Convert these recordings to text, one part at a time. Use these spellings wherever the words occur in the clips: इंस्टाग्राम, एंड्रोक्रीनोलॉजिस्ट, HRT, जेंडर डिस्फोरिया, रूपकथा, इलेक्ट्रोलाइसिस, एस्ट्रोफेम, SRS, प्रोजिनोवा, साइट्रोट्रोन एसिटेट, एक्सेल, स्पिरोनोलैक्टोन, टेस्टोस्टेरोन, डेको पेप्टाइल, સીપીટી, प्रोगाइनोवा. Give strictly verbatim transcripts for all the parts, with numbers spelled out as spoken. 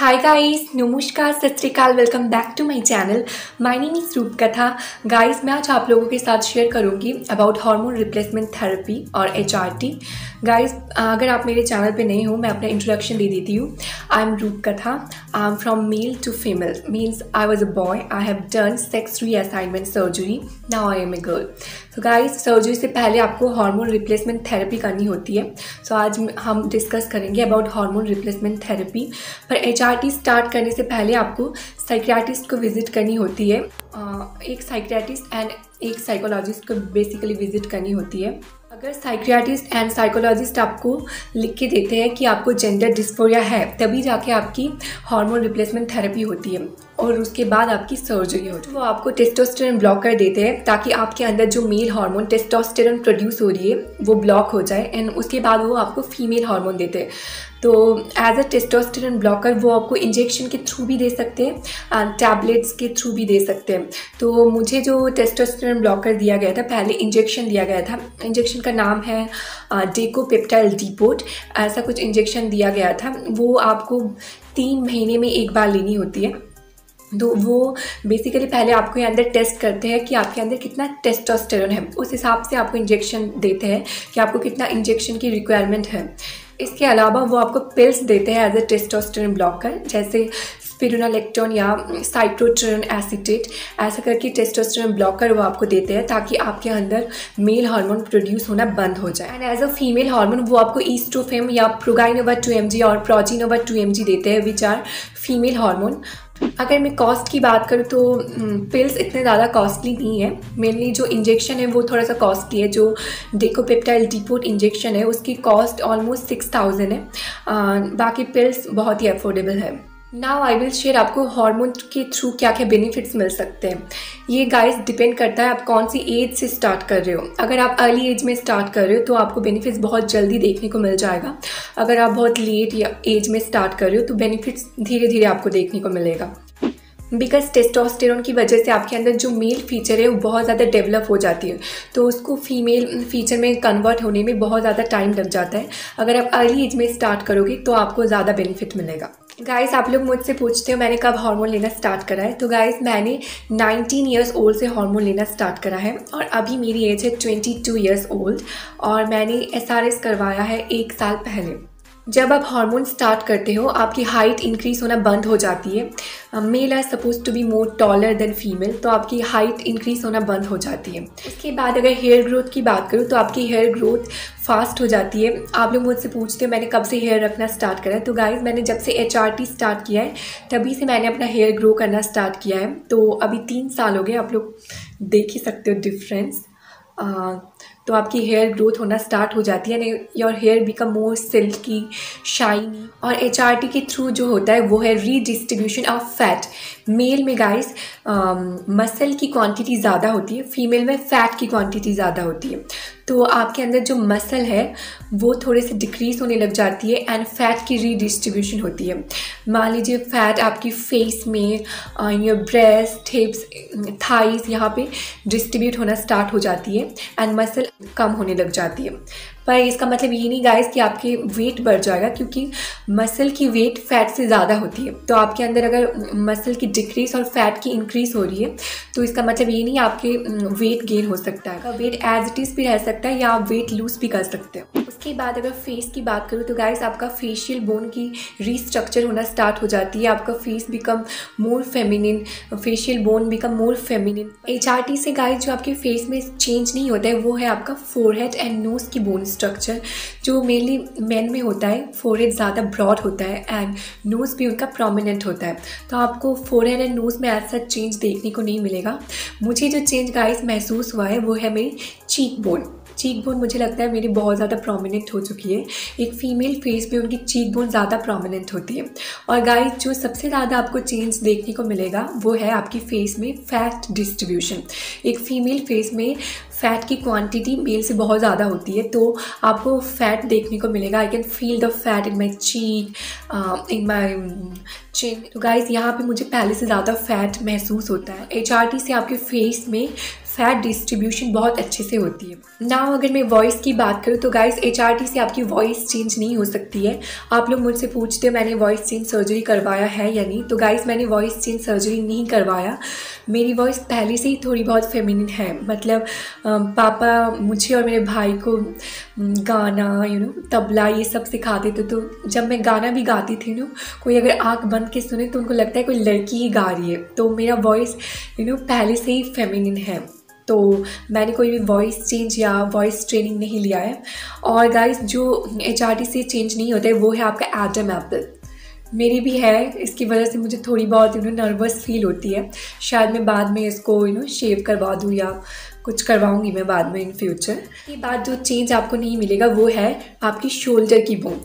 Hi guys, नमस्कार, सत श्री अकाल, welcome back to my channel. My name is रूपकथा। Guys, मैं आज आप लोगों के साथ शेयर करूंगी अबाउट हार्मोन रिप्लेसमेंट थेरेपी और एच आर टी। गाइस, अगर आप मेरे चैनल पे नए हो, मैं अपना इंट्रोडक्शन दे देती हूँ। I am रूपकथा। I am from male to female, means I was a boy, I have done sex reassignment surgery, now I am a girl. तो गाइस, सर्जरी से पहले आपको हार्मोन रिप्लेसमेंट थेरेपी करनी होती है। सो so, आज हम डिस्कस करेंगे अबाउट हार्मोन रिप्लेसमेंट थेरेपी। पर एच आर टी स्टार्ट करने से पहले आपको साइकियाट्रिस्ट को विजिट करनी होती है, एक साइकियाट्रिस्ट एंड एक साइकोलॉजिस्ट को बेसिकली विजिट करनी होती है। अगर साइकियाट्रिस्ट एंड साइकोलॉजिस्ट आपको लिख के देते हैं कि आपको जेंडर डिस्फोरिया है, तभी जाके आपकी हार्मोन रिप्लेसमेंट थेरेपी होती है और उसके बाद आपकी सर्जरी होती है। वो आपको टेस्टोस्टेरोन ब्लॉक कर देते हैं ताकि आपके अंदर जो मेल हार्मोन टेस्टोस्टेरोन प्रोड्यूस हो रही है वो ब्लॉक हो जाए, एंड उसके बाद वो आपको फीमेल हार्मोन देते हैं। तो एज अ टेस्टोस्टेरोन ब्लॉकर वो आपको इंजेक्शन के थ्रू भी दे सकते हैं एंड टैबलेट्स के थ्रू भी दे सकते हैं। तो मुझे जो टेस्टोस्टेरोन ब्लॉकर दिया गया था, पहले इंजेक्शन दिया गया था, इंजेक्शन का नाम है डेको पेप्टाइल डीपोट, ऐसा कुछ इंजेक्शन दिया गया था। वो आपको तीन महीने में एक बार लेनी होती है। तो वो बेसिकली पहले आपके अंदर टेस्ट करते हैं कि आपके अंदर कितना टेस्टोस्टेरोन है, उस हिसाब से आपको इंजेक्शन देते हैं कि आपको कितना इंजेक्शन की रिक्वायरमेंट है। इसके अलावा वो आपको पिल्स देते हैं एज अ टेस्टोस्टेरोन ब्लॉकर, जैसे स्पिरोनोलैक्टोन या साइट्रोट्रोन एसिटेट, ऐसा करके टेस्टोस्टेरोन ब्लॉकर वो आपको देते हैं ताकि आपके अंदर मेल हार्मोन प्रोड्यूस होना बंद हो जाए। And as a female hormone वो आपको एस्ट्रोफेम या प्रोगाइनोवा टू एम जी और प्रोजिनोवा टू एम जी देते हैं, विच आर फीमेल हार्मोन। अगर मैं कॉस्ट की बात करूँ तो पिल्स इतने ज़्यादा कॉस्टली नहीं है, मेनली जो इंजेक्शन है वो थोड़ा सा कॉस्टली है। जो डेको पेप्टाइल डीपोट इंजेक्शन है उसकी कॉस्ट ऑलमोस्ट सिक्स थाउजेंड है, आ, बाकी पिल्स बहुत ही अफोर्डेबल है। नाउ आई विल शेयर आपको हार्मोन के थ्रू क्या क्या बेनिफिट्स मिल सकते हैं। ये गाइस डिपेंड करता है आप कौन सी एज से स्टार्ट कर रहे हो। अगर आप अर्ली एज में स्टार्ट कर रहे हो तो आपको बेनिफिट्स बहुत जल्दी देखने को मिल जाएगा। अगर आप बहुत लेट या एज में स्टार्ट कर रहे हो तो बेनिफिट्स धीरे धीरे आपको देखने को मिलेगा, बिकॉज टेस्टोस्टेरोन की वजह से आपके अंदर जो मेल फीचर है वो बहुत ज़्यादा डेवलप हो जाती है, तो उसको फीमेल फीचर में कन्वर्ट होने में बहुत ज़्यादा टाइम लग जाता है। अगर आप अर्ली एज में स्टार्ट करोगे तो आपको ज़्यादा बेनिफिट मिलेगा। गाइस, आप लोग मुझसे पूछते हो मैंने कब हार्मोन लेना स्टार्ट करा है। तो गाइस, मैंने नाइनटीन ईयर्स ओल्ड से हार्मोन लेना स्टार्ट करा है और अभी मेरी एज है ट्वेंटी टू ईयर्स ओल्ड, और मैंने एस आर एस करवाया है एक साल पहले। जब आप हार्मोन स्टार्ट करते हो आपकी हाइट इंक्रीज़ होना बंद हो जाती है। Male are suppose to be more taller than female, तो आपकी हाइट इंक्रीज़ होना बंद हो जाती है। इसके बाद अगर हेयर ग्रोथ की बात करूँ तो आपकी हेयर ग्रोथ फास्ट हो जाती है। आप लोग मुझसे पूछते हो मैंने कब से हेयर रखना स्टार्ट करा है। तो गाइज़, मैंने जब से एच आर टी स्टार्ट किया है तभी से मैंने अपना हेयर ग्रो करना स्टार्ट किया है। तो अभी तीन साल हो गए, आप लोग देख ही सकते हो डिफरेंस। आ, तो आपकी हेयर ग्रोथ होना स्टार्ट हो जाती है, your hair become more silky shiny. और एच आर टी के थ्रू जो होता है वो है रीडिस्ट्रीब्यूशन ऑफ फैट। मेल में गाइस मसल की क्वांटिटी ज़्यादा होती है, फीमेल में फ़ैट की क्वांटिटी ज़्यादा होती है। तो आपके अंदर जो मसल है वो थोड़े से डिक्रीज़ होने लग जाती है एंड फैट की रीडिस्ट्रीब्यूशन होती है। मान लीजिए फैट आपकी फेस में, योर ब्रेस्ट, हिप्स, थाइस, यहाँ पे डिस्ट्रीब्यूट होना स्टार्ट हो जाती है एंड मसल कम होने लग जाती है। पर इसका मतलब ये नहीं गाइस कि आपके वेट बढ़ जाएगा, क्योंकि मसल की वेट फैट से ज़्यादा होती है। तो आपके अंदर अगर मसल की डिक्रीज़ और फैट की इंक्रीज़ हो रही है तो इसका मतलब ये नहीं आपके वेट गेन हो सकता है। वेट एज इट इज़ भी रह सकता है या आप वेट लूज भी कर सकते हो। उसके बाद अगर फेस की बात करूँ तो गाइस, आपका फेशियल बोन की रीस्ट्रक्चर होना स्टार्ट हो जाती है। आपका face become more feminine, facial bone become more feminine. H R T से गाइस जो आपके फेस में चेंज नहीं होता है वो है आपका फोरहेड एंड नोज़ की बोन स्ट्रक्चर, जो मेनली मेन में होता है। फोरहेड ज़्यादा ब्रॉड होता है एंड नोज़ भी उनका प्रोमिनेंट होता है, तो आपको फोरहेड एंड नोज़ में ऐसा चेंज देखने को नहीं मिलेगा। मुझे जो चेंज गाइस महसूस हुआ है वो है मेरी चीक बोन। चीक बोन मुझे लगता है मेरी बहुत ज़्यादा प्रोमिनेंट हो चुकी है। एक फीमेल फेस पे उनकी चीक बोन ज़्यादा प्रोमिनेंट होती है। और गाइस, जो सबसे ज़्यादा आपको चेंज देखने को मिलेगा वो है आपकी फेस में फैट डिस्ट्रीब्यूशन। एक फीमेल फेस में फ़ैट की क्वांटिटी मेल से बहुत ज़्यादा होती है, तो आपको फ़ैट देखने को मिलेगा। I can feel the fat in my cheek, in my chin. तो गाइस यहाँ पे मुझे पहले से ज़्यादा फैट महसूस होता है। एच आर टी से आपके फेस में फैट डिस्ट्रीब्यूशन बहुत अच्छे से होती है। नाउ अगर मैं वॉइस की बात करूँ तो गाइस एच आर टी से आपकी वॉइस चेंज नहीं हो सकती है। आप लोग मुझसे पूछते हैं मैंने वॉइस चेंज सर्जरी करवाया है या नहीं, तो गाइस मैंने वॉइस चेंज सर्जरी नहीं करवाया। मेरी वॉइस पहले से ही थोड़ी बहुत फेमिनिन है। मतलब पापा मुझे और मेरे भाई को गाना यू नो तबला ये सब सिखाते थे, तो जब मैं गाना भी गाती थी ना कोई अगर आँख बंद के सुने तो उनको लगता है कोई लड़की ही गा रही है। तो मेरा वॉइस यू नो पहले से ही फेमिनिन है, तो मैंने कोई भी वॉइस चेंज या वॉइस ट्रेनिंग नहीं लिया है। और गाइस जो एच आर टी से चेंज नहीं होता है वो है आपका एडम एप्पल। मेरी भी है, इसकी वजह से मुझे थोड़ी बहुत यू नो नर्वस फील होती है। शायद मैं बाद में इसको यू नो शेव करवा दूँ या कुछ करवाऊंगी मैं बाद में इन फ्यूचर। ये बात जो चेंज आपको नहीं मिलेगा वो है आपकी शोल्डर की बोन।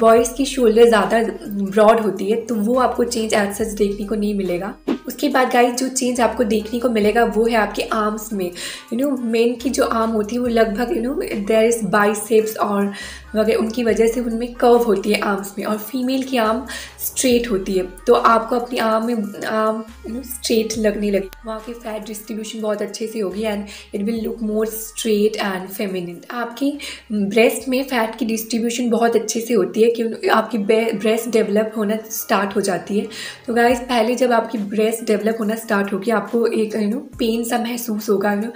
बॉयज़ की शोल्डर ज़्यादा ब्रॉड होती है, तो वो आपको चेंज एज सच देखने को नहीं मिलेगा। उसके बाद गाइस जो चेंज आपको देखने को मिलेगा वो है आपके आर्म्स में। यू नो मेन की जो आर्म होती है वो लगभग you know there is biceps और वगैरह उनकी वजह से उनमें कर्व होती है आर्म्स में, और फीमेल की आर्म स्ट्रेट होती है। तो आपको अपनी आर्म में आर्म यू नो स्ट्रेट लगने लगी, वहाँ की फैट डिस्ट्रीब्यूशन बहुत अच्छे से होगी and it will look more straight and feminine. आपकी ब्रेस्ट में फैट की डिस्ट्रीब्यूशन बहुत अच्छे से होती है कि आपकी ब्रेस्ट डेवलप होना स्टार्ट हो जाती है। तो गाइस पहले जब आपकी ब्रेस्ट डेवलप होना स्टार्ट होगी आपको एक यू नो पेन सा महसूस होगा, यू नो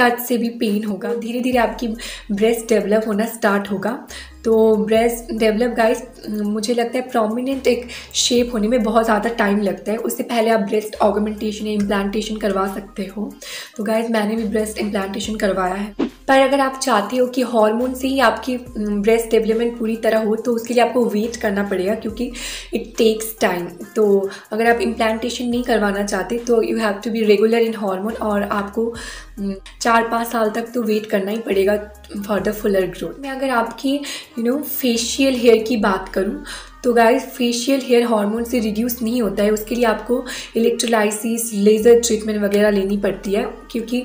टच से भी पेन होगा। धीरे धीरे आपकी ब्रेस्ट डेवलप होना स्टार्ट होगा। तो ब्रेस्ट डेवलप गाइस मुझे लगता है प्रोमिनेंट एक शेप होने में बहुत ज़्यादा टाइम लगता है। उससे पहले आप ब्रेस्ट ऑगमेंटेशन या इम्प्लांटेशन करवा सकते हो। तो गाइस मैंने भी ब्रेस्ट इम्प्लांटेशन करवाया है। पर अगर आप चाहते हो कि हार्मोन से ही आपकी ब्रेस्ट डेवलपमेंट पूरी तरह हो तो उसके लिए आपको वेट करना पड़ेगा क्योंकि इट टेक्स टाइम। तो अगर आप इम्प्लांटेशन नहीं करवाना चाहते तो you have to be regular in hormone और आपको चार पाँच साल तक तो वेट करना ही पड़ेगा फॉर द फुलर ग्रोथ। मैं अगर आपकी यू नो फेशियल हेयर की बात करूँ तो गाइस फेशियल हेयर हार्मोन से रिड्यूस नहीं होता है। उसके लिए आपको इलेक्ट्रोलाइसिस लेज़र ट्रीटमेंट वगैरह लेनी पड़ती है क्योंकि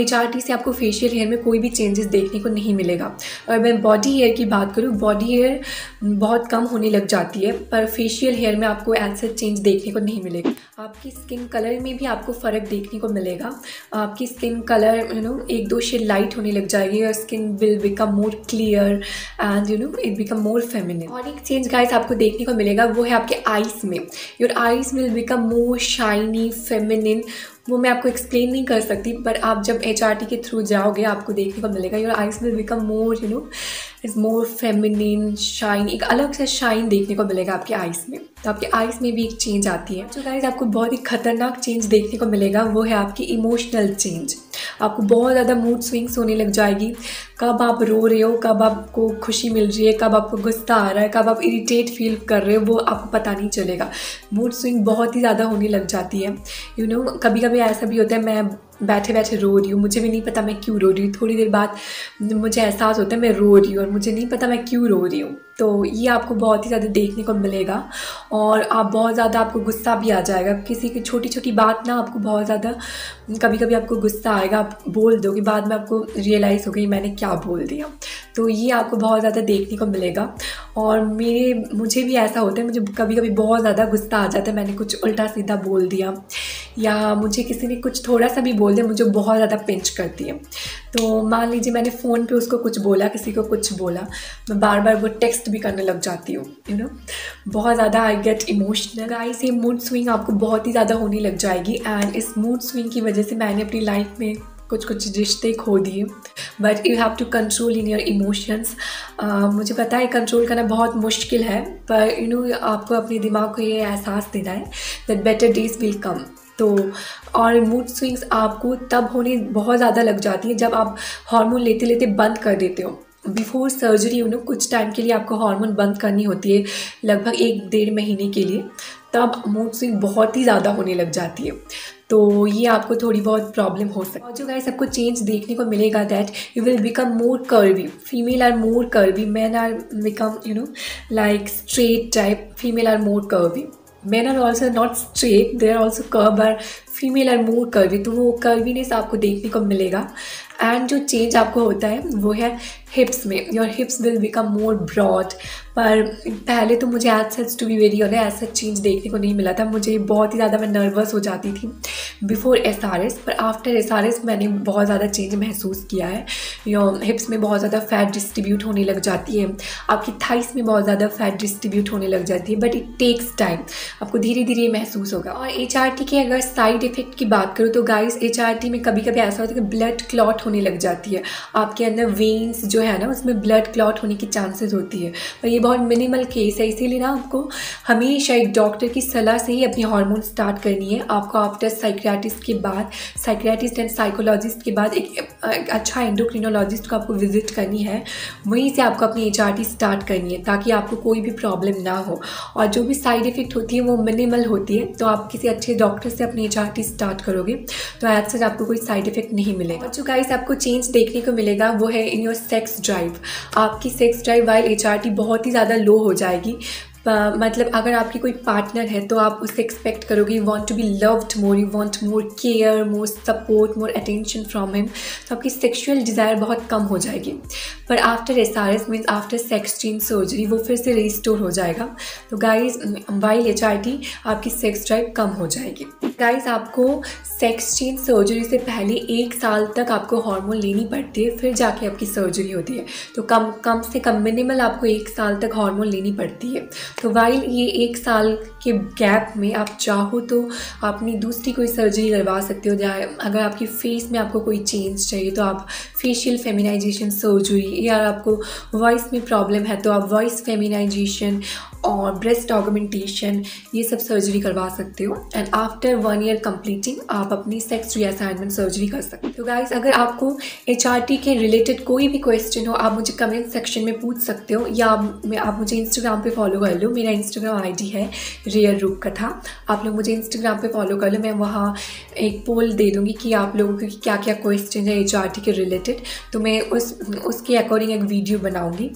एच आर टी से आपको फेशियल हेयर में कोई भी चेंजेस देखने को नहीं मिलेगा। और मैं बॉडी हेयर की बात करूँ, बॉडी हेयर बहुत कम होने लग जाती है पर फेशियल हेयर में आपको ऐसा चेंज देखने को नहीं मिलेगा। आपकी स्किन कलर में भी आपको फ़र्क देखने को मिलेगा। आपकी स्किन कलर यू नो एक दो शेड लाइट होने लग जाएगी और skin will become more clear and you know it become more feminine. और एक चेंज गाइस आपको देखने को मिलेगा वो है आपके आईज में। Your eyes will become more shiny feminine. वो मैं आपको एक्सप्लेन नहीं कर सकती पर आप जब एच आर टी के थ्रू जाओगे आपको देखने को मिलेगा। Your eyes will become more you know is more feminine shine. एक अलग सा शाइन देखने को मिलेगा आपके आईज में। तो आपके आईज में भी एक चेंज आती है। जो गाइस आपको बहुत ही खतरनाक चेंज देखने को मिलेगा वो है आपकी इमोशनल चेंज। आपको बहुत ज़्यादा मूड स्विंग्स होने लग जाएगी। कब आप रो रहे हो, कब आपको खुशी मिल रही है, कब आपको गुस्सा आ रहा है, कब आप इरिटेट फील कर रहे हो वो आपको पता नहीं चलेगा। मूड स्विंग बहुत ही ज़्यादा होने लग जाती है। यू नो कभी कभी ऐसा भी होता है मैं बैठे बैठे रो रही हूँ, मुझे भी नहीं पता मैं क्यों रो रही हूँ। थोड़ी देर बाद मुझे एहसास होता है मैं रो रही हूँ और मुझे नहीं पता मैं क्यों रो रही हूँ। तो ये आपको बहुत ही ज़्यादा देखने को मिलेगा और आप बहुत ज़्यादा आपको गुस्सा भी आ जाएगा। किसी की छोटी छोटी बात ना आपको बहुत ज़्यादा कभी कभी आपको गुस्सा आएगा, आप बोल दोगे, बाद में आपको रियलाइज़ हो गई मैंने क्या बोल दिया। तो ये आपको बहुत ज़्यादा देखने को मिलेगा। और मेरे मुझे भी ऐसा होता है, मुझे कभी कभी बहुत ज़्यादा गुस्सा आ जाता है, मैंने कुछ उल्टा सीधा बोल दिया या मुझे किसी ने कुछ थोड़ा सा भी बोल दिया मुझे बहुत ज़्यादा पिंच करती है। तो मान लीजिए मैंने फ़ोन पे उसको कुछ बोला, किसी को कुछ बोला, मैं बार बार वो टेक्स्ट भी करने लग जाती हूँ। यू नो बहुत ज़्यादा आई गेट इमोशनल। गाइस ये मूड स्विंग आपको बहुत ही ज़्यादा होने लग जाएगी एंड इस मूड स्विंग की वजह से मैंने अपनी लाइफ में कुछ कुछ रिश्ते खो दिए। But you have to control in your emotions. मुझे पता है कंट्रोल करना बहुत मुश्किल है पर यू you नो know, आपको अपने दिमाग को ये एहसास देना है that better days will come. तो और मूड स्विंग्स आपको तब होने बहुत ज़्यादा लग जाती है जब आप हार्मोन लेते लेते बंद कर देते हो। बिफोर सर्जरी यू नो कुछ टाइम के लिए आपको हार्मोन बंद करनी होती है, लगभग एक डेढ़ महीने के लिए। तब मूड स्विंग बहुत ही ज़्यादा होने लग जाती है। तो ये आपको थोड़ी बहुत प्रॉब्लम हो सकती है। और जो गाइस आपको चेंज देखने को मिलेगा that you will become more curvy. Female are more curvy, man are become you know like straight type. Female are more curvy, men are also not straight, they are also curved, are female are more curvy, तो वो कर्वीनेस आपको देखने को मिलेगा। And जो change आपको होता है वो है हिप्स में, your hips will become more broad. पर पहले तो मुझे as such to be very honest ऐसा चेंज देखने को नहीं मिला था, मुझे बहुत ही ज़्यादा मैं नर्वस हो जाती थी बिफोर एस आर एस, पर आफ्टर एस आर एस मैंने बहुत ज़्यादा चेंज महसूस किया है। योर हिप्स में बहुत ज़्यादा फैट डिस्ट्रीब्यूट होने लग जाती है, आपकी थाइस में बहुत ज़्यादा फैट डिस्ट्रीब्यूट होने लग जाती है, बट इट टेक्स टाइम, आपको धीरे धीरे महसूस होगा। और एच आर टी के अगर साइड इफेक्ट की बात करूँ तो गाइस, एच आर टी में कभी कभी ऐसा होता है कि ब्लड क्लॉट होने लग जाती है, आपके अंदर वेन्स जो है ना उसमें ब्लड क्लॉट होने की चांसेस होती है, पर ये बहुत मिनिमल केस है। इसीलिए ना आपको हमेशा एक डॉक्टर की सलाह से ही अपनी हार्मोन स्टार्ट करनी है। आपको आफ्टर साइकियाट्रिस्ट के बाद, साइकियाट्रिस्ट एंड साइकोलॉजिस्ट के बाद एक, एक अच्छा एंड्रोक्रीनोलॉजिस्ट को आपको विजिट करनी है, वहीं से आपको अपनी एच आर टी स्टार्ट करनी है ताकि आपको कोई भी प्रॉब्लम ना हो, और जो भी साइड इफेक्ट होती है वो मिनिमल होती है। तो आप किसी अच्छे डॉक्टर से अपनी एच आर टी स्टार्ट करोगे तो एज सच आपको कोई साइड इफेक्ट नहीं मिलेगा। और जो गाइस आपको चेंज देखने को मिलेगा वो है इन योर सेक्स ड्राइव। आपकी sex drive while H R T बहुत ही ज़्यादा लो हो जाएगी। Uh, मतलब अगर आपकी कोई पार्टनर है तो आप उससे एक्सपेक्ट करोगे you want to be loved more, you want more care, more support, more attention from him, तो आपकी सेक्शुअल डिज़ायर बहुत कम हो जाएगी। पर after S R S means after sex change surgery वो फिर से रिस्टोर हो जाएगा। तो guys while H R T आपकी सेक्स ड्राइव कम हो जाएगी। गाइज आपको सेक्स चेंज सर्जरी से पहले एक साल तक आपको हार्मोन लेनी पड़ती है, फिर जाके आपकी सर्जरी होती है। तो कम कम से कम मिनिमल आपको एक साल तक हार्मोन लेनी पड़ती है। तो वाइल ये एक साल के गैप में आप चाहो तो अपनी दूसरी कोई सर्जरी करवा सकते हो, या अगर आपकी फेस में आपको कोई चेंज चाहिए तो आप फेशियल फेमिनाइजेशन सर्जरी, या आपको वॉइस में प्रॉब्लम है तो आप वॉइस फेमिनाइजेशन और ब्रेस्ट ऑगमेंटेशन, ये सब सर्जरी करवा सकते हो। And after one year completing आप अपनी सेक्स रीअसाइनमेंट सर्जरी कर सकते हो। तो गाइस अगर आपको एच आर टी के रिलेटेड कोई भी क्वेश्चन हो आप मुझे कमेंट सेक्शन में पूछ सकते हो, या आप मुझे इंस्टाग्राम पे फॉलो कर लो। मेरा इंस्टाग्राम आई डी है रियल रूपकथा, आप लोग मुझे इंस्टाग्राम पे फॉलो कर लो। मैं वहाँ एक पोल दे दूँगी कि आप लोगों के क्या क्या क्वेश्चन है एच आर टी के रिलेटेड, तो मैं उस उसके अकॉर्डिंग एक वीडियो बनाऊँगी।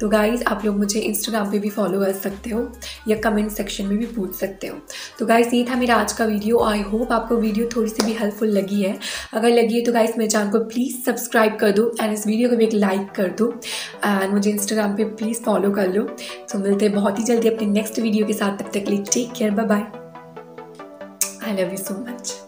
तो गाइज़ आप लोग मुझे इंस्टाग्राम पे भी फॉलो कर सकते हो या कमेंट सेक्शन में भी पूछ सकते हो। तो गाइज़ ये था मेरा आज का वीडियो। आई होप आपको वीडियो थोड़ी सी भी हेल्पफुल लगी है। अगर लगी है तो गाइज़ मेरे चैनल को प्लीज़ सब्सक्राइब कर दो, एंड इस वीडियो को भी एक लाइक कर दो, एंड मुझे इंस्टाग्राम पे प्लीज़ फॉलो कर लो। तो मिलते हैं बहुत ही जल्दी अपने नेक्स्ट वीडियो के साथ, तब तक के लिए take care, bye bye, I love you so much.